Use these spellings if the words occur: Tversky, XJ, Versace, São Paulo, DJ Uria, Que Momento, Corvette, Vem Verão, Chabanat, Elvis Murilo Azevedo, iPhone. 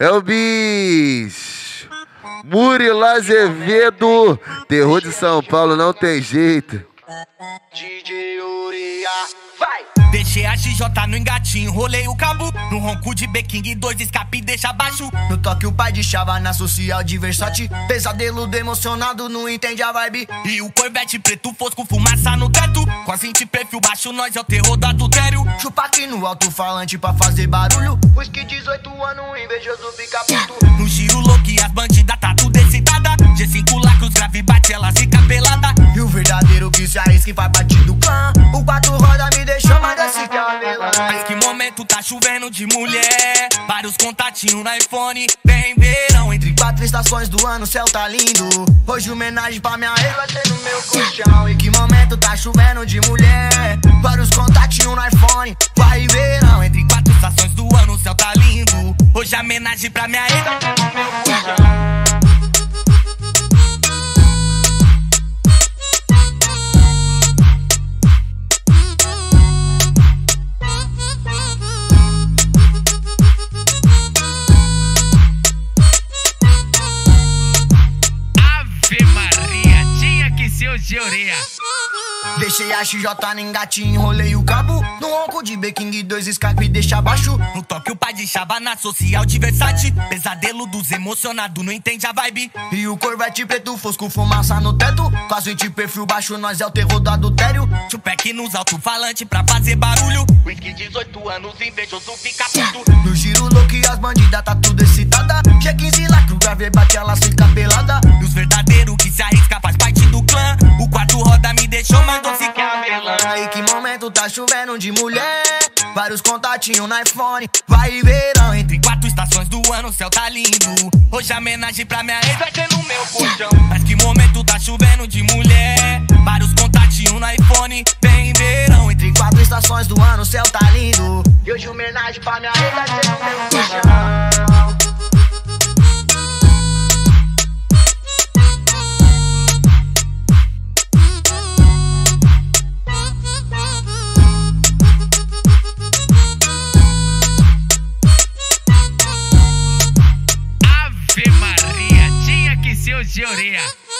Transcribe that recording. Elvis Murilo Azevedo, terror de São Paulo, não tem jeito. DJ Uria, vai! Deixei a XJ no engatinho, enrolei o cabo no ronco de B-King, 2 escape deixa baixo. No toque o pai de Chabanat, social de Versace, pesadelo de emocionado, não entende a vibe. E o Corvette preto fosco, fumaça no teto, com as 20 perfil baixo, nós é o terror do adultério. Chupa aqui no alto-falante pra fazer barulho, os que 18 anos invejoso fica puto. No giro louco e as bandidas tá tudo excitada, G5 lacros grave bate, ela fica pelada. E o verdadeiro que se que vai partir do clã, o 4 roda me deixou mais assim que a vilã. Mas que momento tá chovendo de mulher, vários contatinhos no iPhone, bem verão. Entre 4 estações do ano o céu tá lindo, hoje homenagem pra minha ex vai ser no meu colchão. E que momento tá chovendo de mulher, vários contatinhos no iPhone, vai verão. Entre 4 estações do ano o céu tá lindo, hoje homenagem pra minha ex vai ser no meu colchão. Deixei a XJ no engatinho, enrolei o cabo no ronco de B-King, 2 escape deixa baixo. No toque o pai de Chabanat, social de Versace, pesadelo dos emocionados, não entende a vibe. E o Corvette preto fosco, fumaça no teto, com as 20 perfil baixo, nós é o terror do adultério. Tversky nos alto-falante pra fazer barulho, os que 18 anos invejoso fica puto. No giro louco e as bandidas tá tudo excitada, G15 lacro, grave bate, ela fica pelada. E os verdadeiros que se arrisca faz parte do clã, o 4 roda me deixou mais doce que a melã. E que momento tá chovendo de mulher, vários contatinhos no iPhone, vai verão. Entre 4 estações do ano o céu tá lindo, hoje homenagem pra minha ex vai ser no meu colchão. Mas que momento tá chovendo de mulher, vários contatinhos no iPhone, bem verão. Entre 4 estações do ano o céu tá lindo, e hoje homenagem pra minha ex vai ser no meu colchão. Maria, tinha que ser o Júlia.